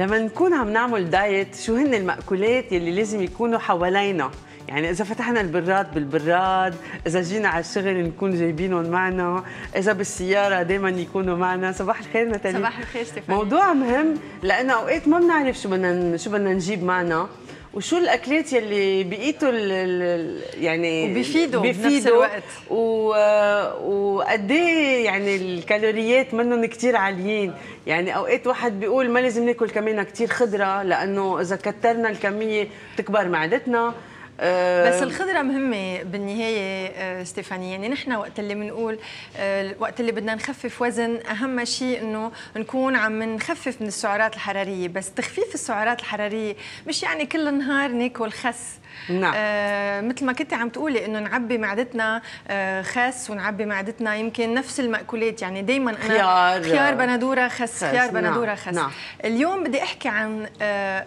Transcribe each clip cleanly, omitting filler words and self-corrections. لما نكون عم نعمل دايت شو هن المأكولات يلي لازم يكونوا حوالينا؟ يعني إذا فتحنا البراد بالبراد، إذا جينا على الشغل نكون جايبينهم معنا، إذا بالسيارة دائما يكونوا معنا. صباح الخير نتالي. صباح الخير ستيفاني. موضوع مهم لأنه أوقات ما بنعرف شو بدنا نجيب معنا وشو الأكلات يلي بقيتوا يعني وبيفيدوا بنفس الوقت وقد ايه يعني الكالوريات منهم كثير عاليين. يعني أوقات واحد بيقول ما لازم ناكل كمان كثير خضرة لأنه إذا كترنا الكمية بتكبر معدتنا. بس الخضرة مهمة بالنهاية ستيفاني. يعني نحن وقت اللي بنقول وقت اللي بدنا نخفف وزن أهم شيء إنه نكون عم نخفف من السعرات الحرارية. بس تخفيف السعرات الحرارية مش يعني كل النهار ناكل خس. نعم. مثل ما كنت عم تقولي انه نعبي معدتنا خس ونعبي معدتنا يمكن نفس المأكولات. يعني دائما انا خيار بندوره خس خيار بندوره خس. نعم. اليوم بدي احكي عن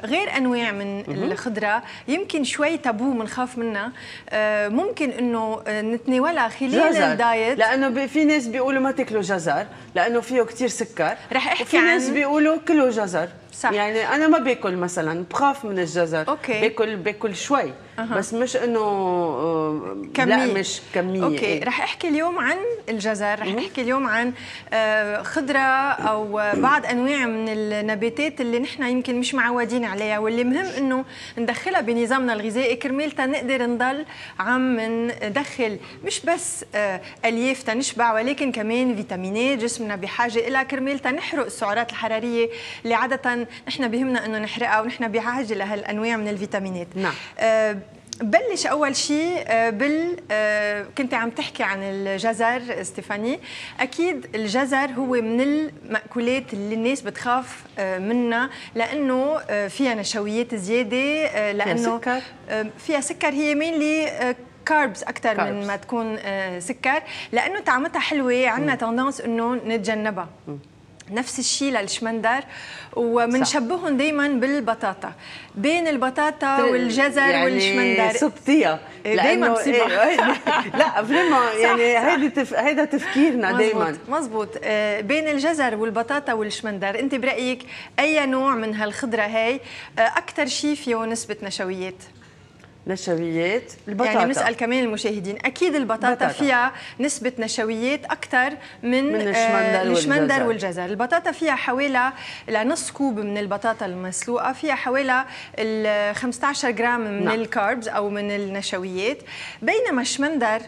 غير انواع من الخضره يمكن شوي تابو بنخاف منها ممكن انه نتناولها خلال الدايت لانه في ناس بيقولوا ما تاكلوا جزر لانه فيه كثير سكر. رح احكي وفي ناس بيقولوا كلوا جزر. صح. يعني انا ما باكل مثلا بخاف من الجزر. أوكي. باكل شوي. بس مش انه لا مش كميه. اوكي. إيه؟ رح احكي اليوم عن الجزر، رح احكي اليوم عن خضره او بعض انواع من النباتات اللي نحن يمكن مش معودين عليها واللي مهم انه ندخلها بنظامنا الغذائي كرمال تنقدر نضل عم ندخل مش بس الياف تنشبع ولكن كمان فيتامينات جسمنا بحاجه لها كرمال تنحرق السعرات الحراريه اللي عاده نحن بهمنا انه نحرقها ونحن بحاجه لهالانواع من الفيتامينات. نعم. بلش أول شيء كنت عم تحكي عن الجزر ستيفاني. أكيد الجزر هو من المأكولات اللي الناس بتخاف منها لأنه فيها نشويات زيادة لأنه فيها سكر. هي مينلي كاربز أكثر من ما تكون سكر لأنه طعمتها حلوة عندنا تندنس إنه نتجنبها. نفس الشيء للشمندر ومنشبههم دائما بالبطاطا. بين البطاطا والجزر يعني والشمندر صبتيها دائما مصيبه. لا فريمون يعني هيدا تفكيرنا دائما. مزبوط. بين الجزر والبطاطا والشمندر انت برايك اي نوع من هالخضره هي اكثر شيء فيه نسبه نشويات؟ نشويات البطاطا. يعني بنسال كمان المشاهدين اكيد البطاطا فيها نسبه نشويات اكثر من الشمندر والجزر. البطاطا فيها حوالي لنص كوب من البطاطا المسلوقه فيها حوالي 15 جرام من الكاربز او من النشويات بينما الشمندر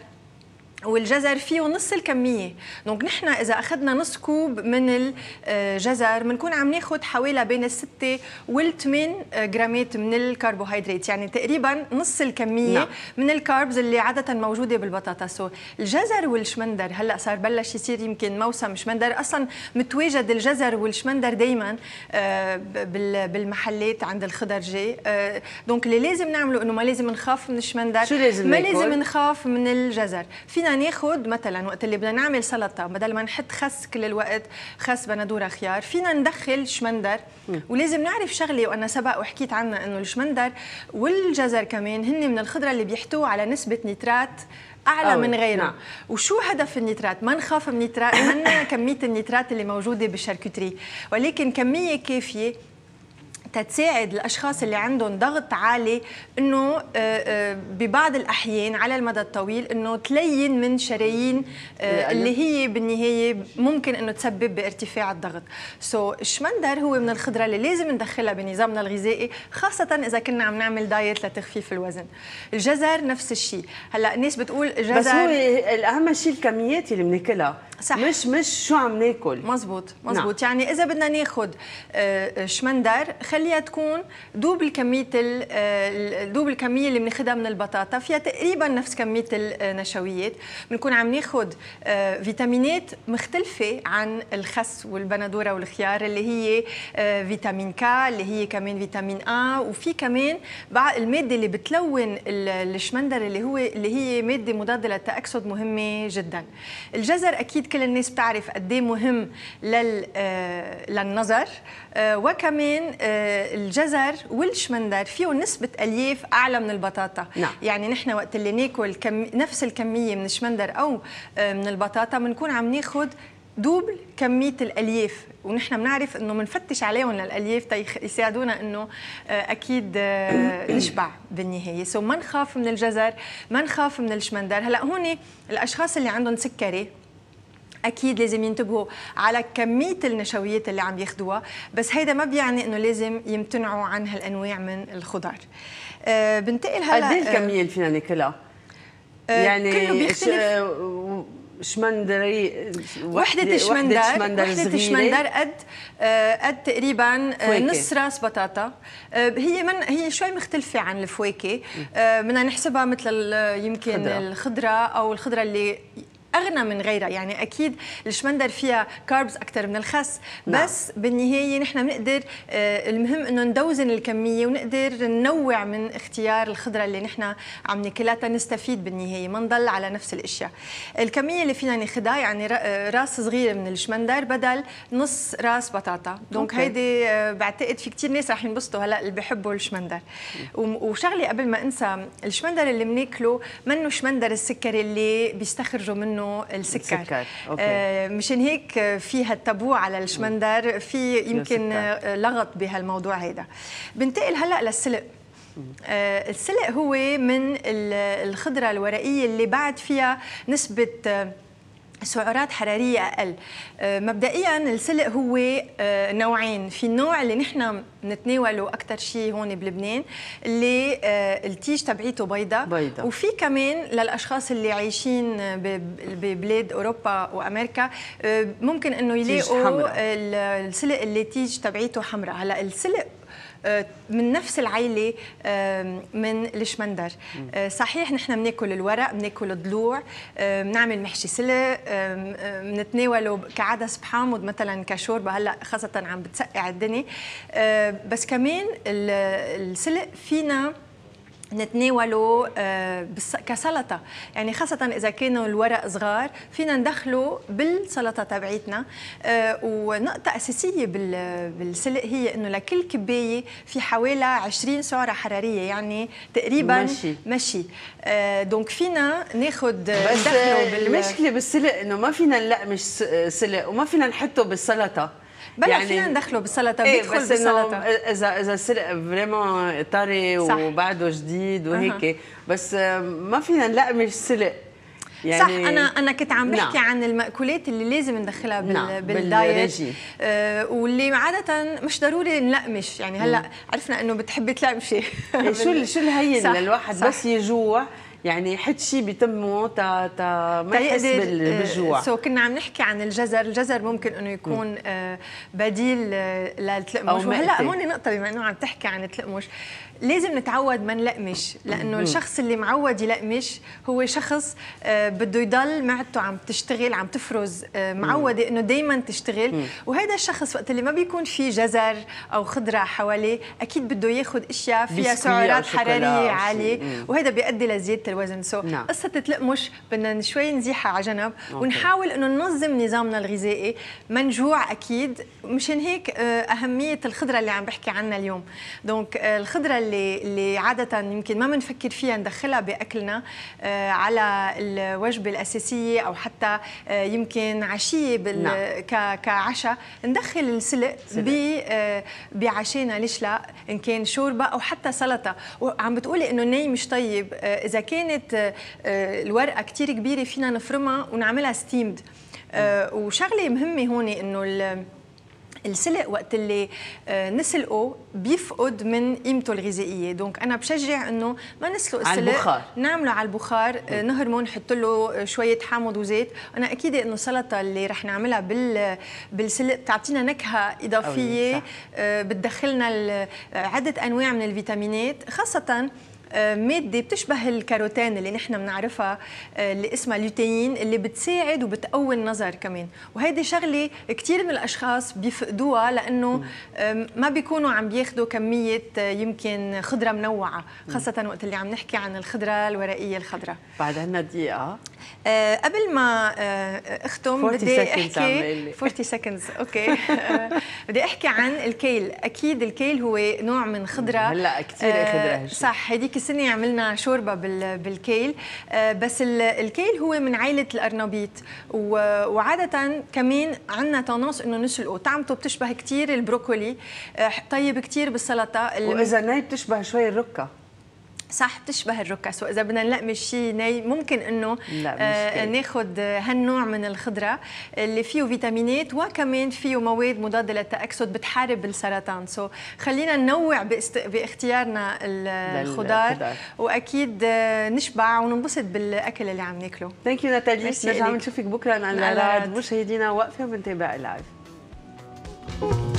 والجزر فيه نص الكمية. دونك نحن إذا أخذنا نص كوب من الجزر بنكون عم ناخذ حوالي بين 6 و8 جرامات من الكربوهيدرات يعني تقريبا نص الكمية. نعم. من الكاربز اللي عادة موجودة بالبطاطا. سو الجزر والشمندر هلا صار بلش يصير يمكن موسم شمندر. أصلا متواجد الجزر والشمندر دائما بالمحلات عند الخضرجي. دونك اللي لازم نعمله إنه ما لازم نخاف من الشمندر. شو لازم ما ناكل؟ لازم نخاف من الجزر. فينا ناخذ مثلا وقت اللي بدنا نعمل سلطه بدل ما نحط خس كل الوقت خس بندوره خيار فينا ندخل شمندر. ولازم نعرف شغله وانا سبق وحكيت عنها انه الشمندر والجزر كمان هن من الخضره اللي بيحتووا على نسبه نترات اعلى من غيره. نعم. وشو هدف النترات؟ ما نخاف من نترات منا كميه النترات اللي موجوده بالشاركوتري ولكن كميه كافيه تساعد الاشخاص اللي عندهم ضغط عالي انه ببعض الاحيان على المدى الطويل انه تلين من شرايين اللي هي بالنهايه ممكن انه تسبب بارتفاع الضغط. سو الشمندر هو من الخضره اللي لازم ندخلها بنظامنا الغذائي خاصه اذا كنا عم نعمل دايت لتخفيف الوزن. الجزر نفس الشيء. هلا الناس بتقول الجزر بس هو الاهم شيء الكميات اللي بناكلها. صح. مش شو عم ناكل. مزبوط مزبوط. نعم. يعني اذا بدنا ناخذ شمندر خليها تكون دوب الكميه اللي بناخذها من البطاطا فيها تقريبا نفس كميه النشويات. بنكون عم ناخذ فيتامينات مختلفه عن الخس والبندوره والخيار اللي هي فيتامين كا اللي هي كمان فيتامين آ وفي كمان بعض الماده اللي بتلون الشمندر اللي هي ماده مضاده للتاكسد مهمه جدا. الجزر اكيد كل الناس بتعرف قد ايه مهم للنظر وكمان الجزر والشمندر فيه نسبة ألياف أعلى من البطاطا. نعم. يعني نحن وقت اللي ناكل نفس الكمية من الشمندر أو من البطاطا بنكون عم ناخذ دوبل كمية الألياف ونحن بنعرف انه بنفتش عليهم للالياف يساعدونا انه اكيد نشبع بالنهايه، سو ما نخاف من الجزر، ما نخاف من الشمندر. هلا هون الاشخاص اللي عندهم سكري اكيد لازم ينتبهوا على كميه النشويات اللي عم ياخذوها، بس هيدا ما بيعني انه لازم يمتنعوا عن هالانواع من الخضار. بنتقل هلا قد ايه الكميه اللي فينا ناكلها؟ يعني كله بيختلف. شمندري وحدة شمندر قد تقريبا نص راس بطاطا. هي من هي شوي مختلفة عن الفواكه، بدنا نحسبها مثل يمكن الخضرة او الخضرة اللي أغنى من غيرها. يعني أكيد الشمندر فيها كاربز أكثر من الخس، بس بالنهاية نحن بنقدر، المهم إنه ندوزن الكمية ونقدر ننوع من اختيار الخضرة اللي نحن عم ناكلها تنستفيد بالنهاية، ما نضل على نفس الأشياء. الكمية اللي فينا ناخذها يعني راس صغيرة من الشمندر بدل نص راس بطاطا، دونك هيدي بعتقد في كثير ناس رح ينبسطوا هلا اللي بحبوا الشمندر. وشغلة قبل ما أنسى، الشمندر اللي بناكله منه شمندر السكري اللي بيستخرجوا منه السكر. مشان هيك في هالتابو على الشمندر، في يمكن لغط بهالموضوع هيدا. بنتقل هلا للسلق. السلق هو من الخضره الورقيه اللي بعد فيها نسبه سعرات حراريه اقل. مبدئيا السلق هو نوعين، في النوع اللي نحن بنتناوله اكثر شيء هون بلبنان اللي التيج تبعيته بيضة، وفي كمان للاشخاص اللي عايشين ببلاد اوروبا وامريكا ممكن انه يلاقوا السلق اللي التيج تبعيته حمراء. هلا السلق من نفس العيلة من الشمندر. صحيح نحن بناكل الورق، بناكل الضلوع، بنعمل محشي سلق، بنتناوله كعدس بحامض مثلا كشوربه، هلا خاصة عم بتسقع الدنيا. بس كمان السلق فينا نتناوله كسلطه، يعني خاصه اذا كانوا الورق صغار فينا ندخله بالسلطه تبعيتنا. ونقطه اساسيه بالسلق هي انه لكل كبايه في حوالي 20 سعره حراريه، يعني تقريبا مشي. دونك فينا ناخذ ندخله المشكله بالسلق انه ما فينا نلقمش سلق وما فينا نحطه بالسلطه، بلا يعني فينا ندخله بالسلطه، بيدخل بالسلطه اذا السلق فريمون طري وبعده جديد وهيك. بس ما فينا نلقمش السلق يعني. صح، انا كنت عم بحكي عن المأكولات اللي لازم ندخلها بالدايت، واللي عادة مش ضروري نلقمش. يعني هلا عرفنا انه بتحبي تلقمشي شو الهين للواحد بس يجوع يعني يحط شيء بتمه تا ما يحس بالجوع. سو كنا عم نحكي عن الجزر، الجزر ممكن انه يكون بديل للتلقمش. وهلا هون نقطة، بما انه عم تحكي عن التلقمش، لازم نتعود ما نلقمش، لانه الشخص اللي معود يلقمش هو شخص بده يضل معدته عم تشتغل، عم تفرز، معوده انه دائما تشتغل. وهذا الشخص وقت اللي ما بيكون في جزر او خضره حواليه اكيد بده ياخذ اشياء فيها سعرات حراريه عاليه، وهذا بيؤدي لزياده الوزن. سو قصه التلقمش بدنا شوي نزيحها على جنب ونحاول انه ننظم نظامنا الغذائي، ما نجوع اكيد. مشان هيك اهميه الخضره اللي عم بحكي عنها اليوم. دونك الخضره اللي عادة يمكن ما بنفكر فيها ندخلها بأكلنا على الوجبة الأساسية، أو حتى يمكن عشية كعشاء ندخل السلق بعشينا، ليش لا، إن كان شوربة أو حتى سلطة. وعم بتقولي إنه الني مش طيب، إذا كانت الورقة كتير كبيرة فينا نفرمها ونعملها ستيمد. وشغلة مهمة هون إنه السلق وقت اللي نسلقه بيفقد من قيمته الغذائيه، دونك انا بشجع انه ما نسلق السلق، نعمله على البخار، نهرمه، نحط له شويه حامض وزيت. انا اكيد انه السلطه اللي رح نعملها بالسلق بتعطينا نكهه اضافيه، بتدخلنا عده انواع من الفيتامينات، خاصه ماده بتشبه الكاروتين اللي نحن بنعرفها اللي اسمها لوتين، اللي بتساعد وبتقوي النظر كمان. وهيدي شغله كثير من الاشخاص بيفقدوها، لانه ما بيكونوا عم بياخذوا كميه يمكن خضره منوعه، خاصه وقت اللي عم نحكي عن الخضره الورقيه الخضراء. بعد عنا دقيقه قبل ما اختم بدي احكي 40 seconds اوكي بدي احكي عن الكيل. اكيد الكيل هو نوع من خضره هلا كثير خضره صح. هذيك السنه عملنا شوربه بالكيل بس الكيل هو من عائله الارنبيط وعاده كمان عندنا تناص انه نسلقه. طعمته بتشبه كثير البروكولي، طيب كثير بالسلطه، واذا ناي بتشبه شوي الركه صح، بتشبه الركس. واذا بدنا نلقمش شيء ني ممكن انه ناخذ هالنوع من الخضره اللي فيه فيتامينات وكمان فيه مواد مضاده للتاكسد بتحارب السرطان. سو خلينا ننوع باختيارنا الخضار واكيد نشبع وننبسط بالاكل اللي عم ناكله. ثانك يو ناتالي، نرجع بنشوفك بكره على العراض. مشاهدينا وقفه وبنتابع اللايف.